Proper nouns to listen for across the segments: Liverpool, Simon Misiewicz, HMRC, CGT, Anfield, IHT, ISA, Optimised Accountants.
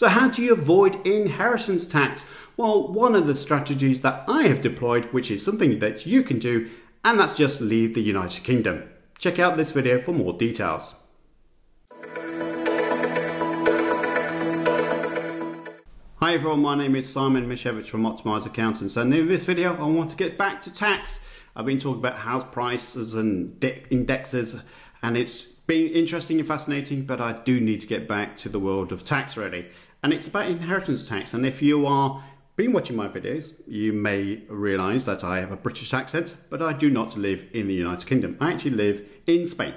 So how do you avoid inheritance tax? Well, one of the strategies that I have deployed, which is something that you can do, and that's just leave the United Kingdom. Check out this video for more details. Hi everyone, my name is Simon Misiewicz from Optimised Accountants, and in this video I want to get back to tax. I've been talking about house prices and indexes, and it's been interesting and fascinating, but I do need to get back to the world of tax really. And it's about inheritance tax, and if you are been watching my videos, you may realise that I have a British accent, but I do not live in the United Kingdom. I actually live in Spain.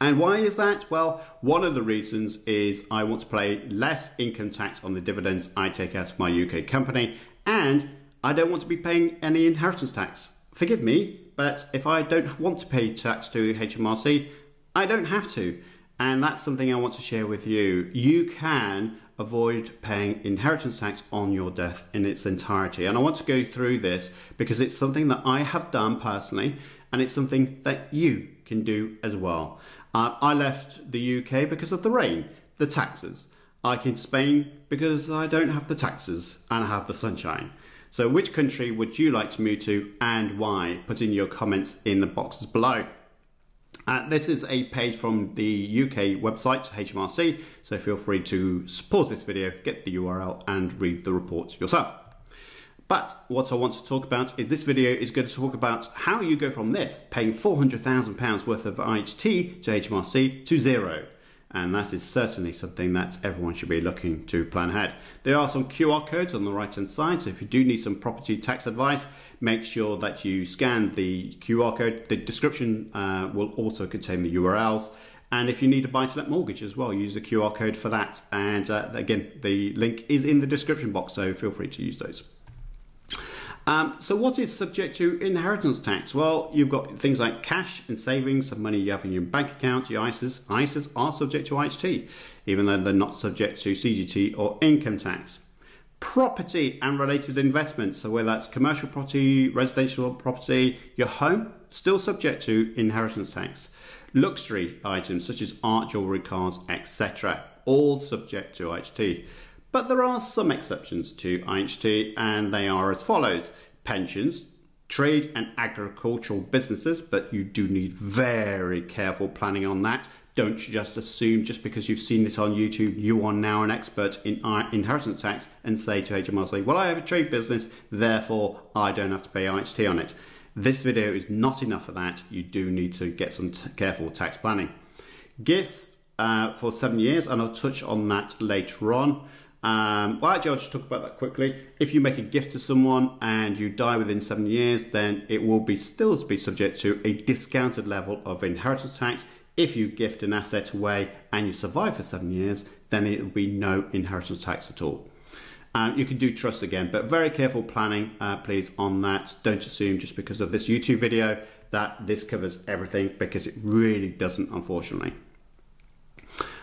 And why is that? Well, one of the reasons is I want to pay less income tax on the dividends I take out of my UK company, and I don't want to be paying any inheritance tax. Forgive me, but if I don't want to pay tax to HMRC, I don't have to. And that's something I want to share with you. You can avoid paying inheritance tax on your death in its entirety. And I want to go through this because it's something that I have done personally, and it's something that you can do as well. I left the UK because of the rain, the taxes. I came to Spain because I don't have the taxes and I have the sunshine. So which country would you like to move to and why? Put in your comments in the boxes below. This is a page from the UK website, HMRC, so feel free to pause this video, get the URL and read the report yourself. But what I want to talk about is this video is going to talk about how you go from this, paying £400,000 worth of IHT to HMRC, to zero. And that is certainly something that everyone should be looking to plan ahead. There are some QR codes on the right hand side, so if you do need some property tax advice, make sure that you scan the QR code. The description will also contain the URLs. And if you need a buy-to-let mortgage as well, use the QR code for that. And again, the link is in the description box, so feel free to use those. So what is subject to inheritance tax? Well, you've got things like cash and savings, some money you have in your bank account, your ISAs. ISAs are subject to IHT, even though they're not subject to CGT or income tax. Property and related investments, so whether that's commercial property, residential property, your home, still subject to inheritance tax. Luxury items such as art, jewellery, cars, etc., all subject to IHT. But there are some exceptions to IHT, and they are as follows: pensions, trade and agricultural businesses, but you do need very careful planning on that. Don't just assume just because you've seen this on YouTube, you are now an expert in inheritance tax and say to HMRC, well, I have a trade business, therefore I don't have to pay IHT on it. This video is not enough for that. You do need to get some careful tax planning. Gifts for 7 years, and I'll touch on that later on. Well, actually, I'll just talk about that quickly. If you make a gift to someone and you die within 7 years, then it will be still be subject to a discounted level of inheritance tax. If you gift an asset away and you survive for 7 years, then it will be no inheritance tax at all. You can do trust again, but very careful planning, please, on that. Don't assume just because of this YouTube video that this covers everything, because it really doesn't, unfortunately.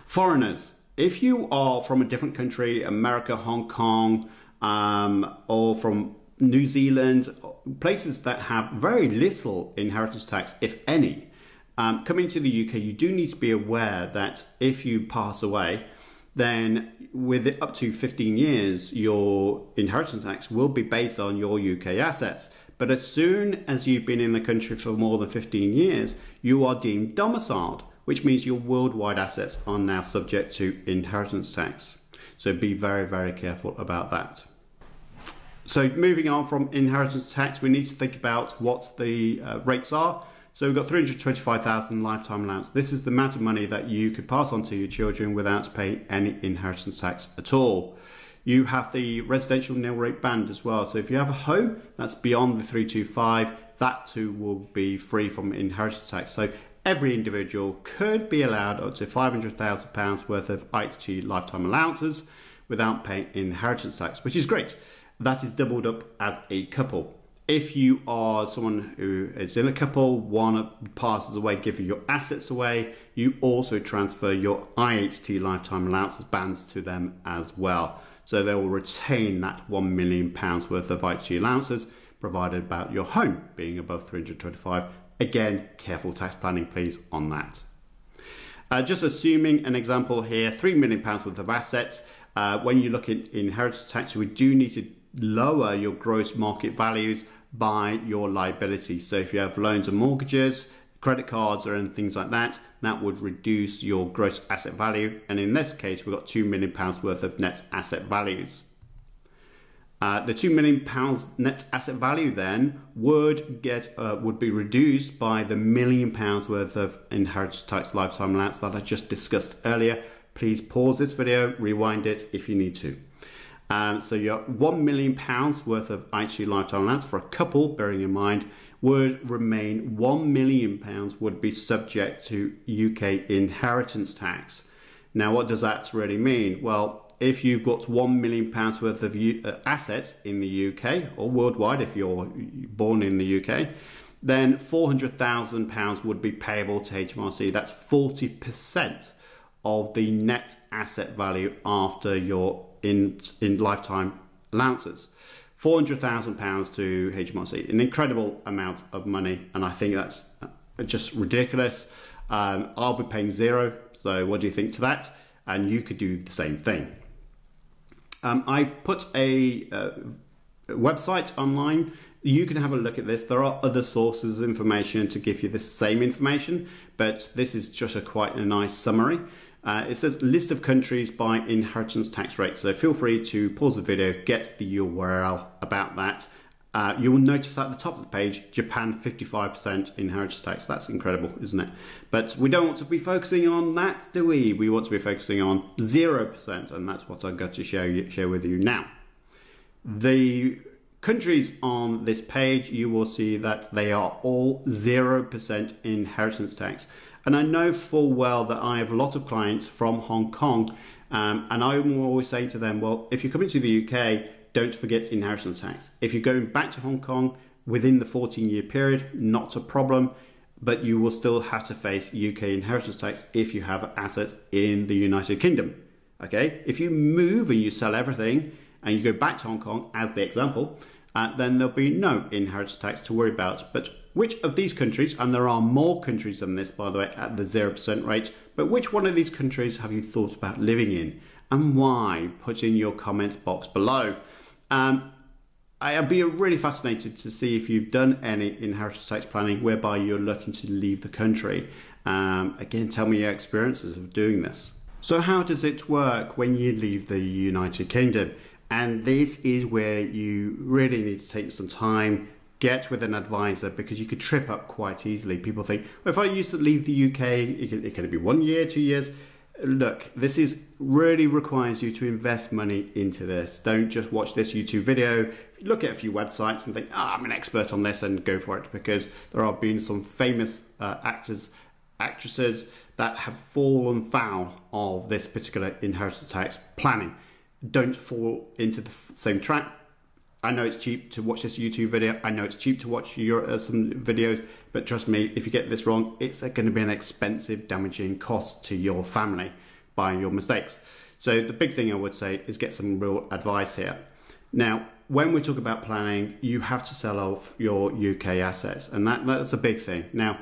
Foreigners. If you are from a different country, America, Hong Kong, or from New Zealand, places that have very little inheritance tax, if any, coming to the UK, you do need to be aware that if you pass away, then with it up to 15 years, your inheritance tax will be based on your UK assets. But as soon as you've been in the country for more than 15 years, you are deemed domiciled, which means your worldwide assets are now subject to inheritance tax. So be very, very careful about that. So moving on from inheritance tax, we need to think about what the rates are. So we've got 325,000 lifetime allowance. This is the amount of money that you could pass on to your children without paying any inheritance tax at all. You have the residential nil rate band as well. So if you have a home that's beyond the 325, that too will be free from inheritance tax. So every individual could be allowed up to £500,000 worth of IHT lifetime allowances without paying inheritance tax, which is great. That is doubled up as a couple. If you are someone who is in a couple, one passes away, giving your assets away, you also transfer your IHT lifetime allowances bands to them as well. So they will retain that £1 million worth of IHT allowances, provided about your home being above 325. Again, careful tax planning, please, on that. Just assuming an example here, £3 million worth of assets. When you look at inheritance tax, we do need to lower your gross market values by your liabilities. So if you have loans and mortgages, credit cards or things like that, that would reduce your gross asset value. And in this case, we've got £2 million worth of net asset values. The £2 million net asset value then would be reduced by the £1 million worth of inheritance tax lifetime allowance that I just discussed earlier. Please pause this video, rewind it if you need to. So your £1 million worth of IHT lifetime allowance for a couple, bearing in mind, would remain £1 million would be subject to UK inheritance tax. Now, what does that really mean? Well, if you've got £1 million worth of assets in the UK or worldwide, if you're born in the UK, then £400,000 would be payable to HMRC. That's 40% of the net asset value after your in lifetime allowances. £400,000 to HMRC, an incredible amount of money. And I think that's just ridiculous. I'll be paying zero. So what do you think to that? And you could do the same thing. I've put a website online. You can have a look at this. There are other sources of information to give you the same information, but this is just quite a nice summary. It says list of countries by inheritance tax rate. So feel free to pause the video, get the URL about that. You will notice at the top of the page, Japan 55% inheritance tax. That's incredible, isn't it? But we don't want to be focusing on that, do we? We want to be focusing on 0%, and that's what I've got to share with you now. The countries on this page, you will see that they are all 0% inheritance tax. And I know full well that I have a lot of clients from Hong Kong, and I'm always saying to them, well, if you're coming to the UK, don't forget inheritance tax. If you're going back to Hong Kong within the 14-year period, not a problem, but you will still have to face UK inheritance tax if you have assets in the United Kingdom, okay? If you move and you sell everything and you go back to Hong Kong as the example, then there'll be no inheritance tax to worry about. But which of these countries, and there are more countries than this, by the way, at the 0% rate, but which one of these countries have you thought about living in and why? Put in your comments box below. I'd be really fascinated to see if you've done any inheritance tax planning whereby you're looking to leave the country. Again, tell me your experiences of doing this. So how does it work when you leave the United Kingdom? And this is where you really need to take some time, get with an advisor, because you could trip up quite easily. People think, well, if I used to leave the UK, it could be 1 year, 2 years. Look, this is really requires you to invest money into this. Don't just watch this YouTube video, look at a few websites and think, oh, I'm an expert on this and go for it, because there have been some famous actors, actresses that have fallen foul of this particular inheritance tax planning. Don't fall into the same trap. I know it's cheap to watch this YouTube video. I know it's cheap to watch some videos, but trust me, if you get this wrong, it's going to be an expensive, damaging cost to your family by your mistakes. So the big thing I would say is get some real advice here. Now, when we talk about planning, you have to sell off your UK assets, and that's a big thing. Now,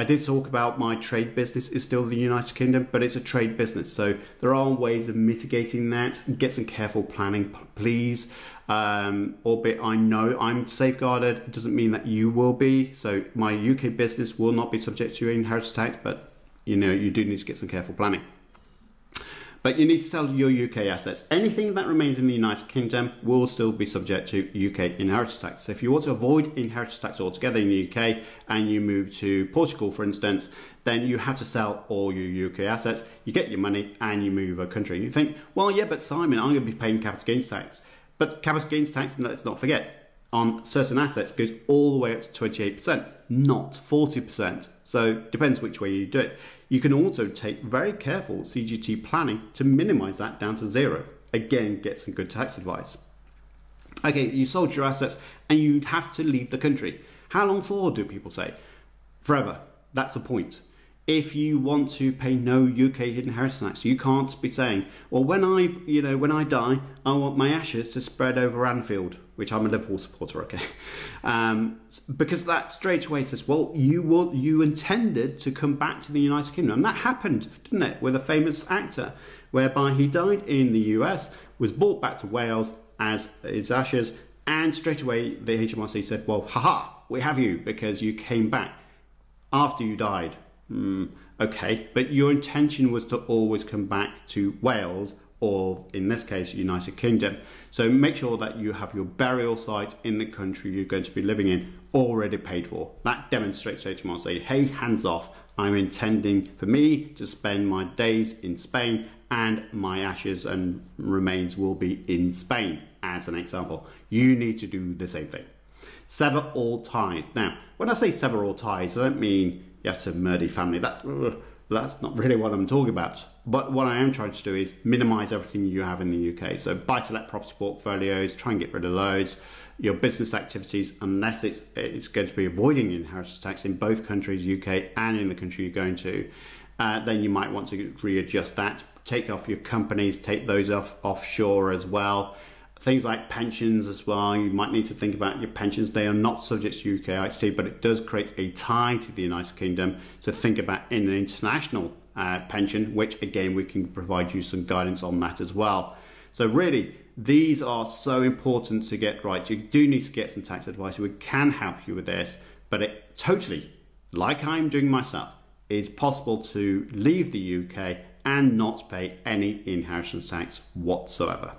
I did talk about my trade business is still the United Kingdom, but it's a trade business. So there are ways of mitigating that. Get some careful planning, please. Albeit I know I'm safeguarded. It doesn't mean that you will be. So my UK business will not be subject to inheritance tax, but you know, you do need to get some careful planning. But you need to sell your UK assets. Anything that remains in the United Kingdom will still be subject to UK inheritance tax. So if you want to avoid inheritance tax altogether in the UK and you move to Portugal, for instance, then you have to sell all your UK assets. You get your money and you move a country. And you think, well, yeah, but Simon, I'm going to be paying capital gains tax. But capital gains tax, let's not forget, on certain assets goes all the way up to 28%, not 40%. So depends which way you do it. You can also take very careful CGT planning to minimize that down to zero. Again, get some good tax advice. Okay, you sold your assets and you have to leave the country. How long for, do people say? Forever. That's the point. if you want to pay no UK hidden inheritance tax. You can't be saying, well, when I die, I want my ashes to spread over Anfield, which I'm a Liverpool supporter, okay? Because that straight away says, well, you intended to come back to the United Kingdom. And that happened, didn't it, with a famous actor, whereby he died in the US, was brought back to Wales as his ashes, and straight away the HMRC said, well, haha, we have you because you came back after you died. Okay, but your intention was to always come back to Wales, or in this case, United Kingdom. So make sure that you have your burial site in the country you're going to be living in already paid for. That demonstrates HMRC, hey, hands off. I'm intending for me to spend my days in Spain, and my ashes and remains will be in Spain, as an example. You need to do the same thing. Sever all ties. Now, when I say sever all ties, I don't mean you have to murder your family. That's not really what I'm talking about. But what I am trying to do is minimise everything you have in the UK. So buy-to-let property portfolios, try and get rid of those. Your business activities, unless it's going to be avoiding inheritance tax in both countries, UK and in the country you're going to, then you might want to readjust that. Take off your companies, take those off offshore as well. Things like pensions as well, you might need to think about your pensions. They are not subject to UK IHT, but it does create a tie to the United Kingdom. So think about in an international pension, which again, we can provide you some guidance on that as well. So really, these are so important to get right. You do need to get some tax advice. We can help you with this, but it totally, like I'm doing myself, is possible to leave the UK and not pay any inheritance tax whatsoever.